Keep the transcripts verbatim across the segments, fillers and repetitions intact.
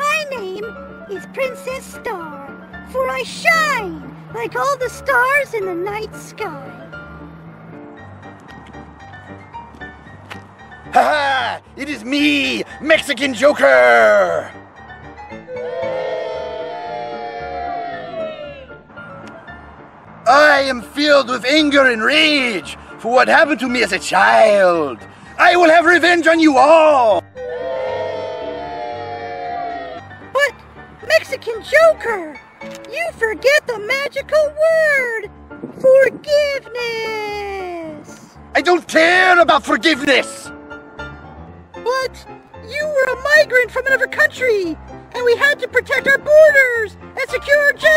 My name is Princess Star, for I shine like all the stars in the night sky. Ha ha! It is me, Mexican Joker! I am filled with anger and rage for what happened to me as a child. I will have revenge on you all! But, Mexican Joker, you forget the magical word, forgiveness! I don't care about forgiveness! But, you were a migrant from another country, and we had to protect our borders and secure our jobs!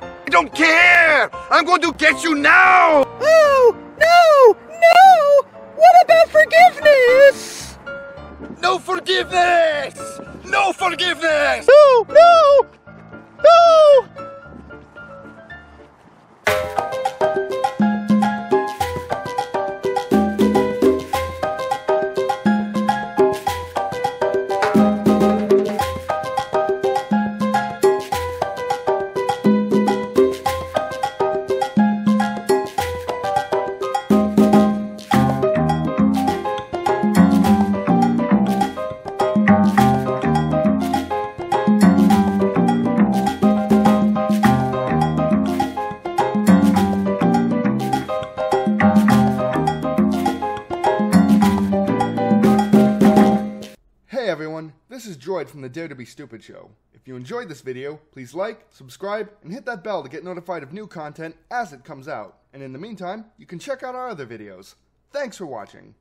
I don't care! I'm going to get you now! Oh! No! No! What about forgiveness? No forgiveness! No forgiveness! No! No! No! This is Droid from the Dare to Be Stupid Show. If you enjoyed this video, please like, subscribe, and hit that bell to get notified of new content as it comes out. And in the meantime, you can check out our other videos. Thanks for watching.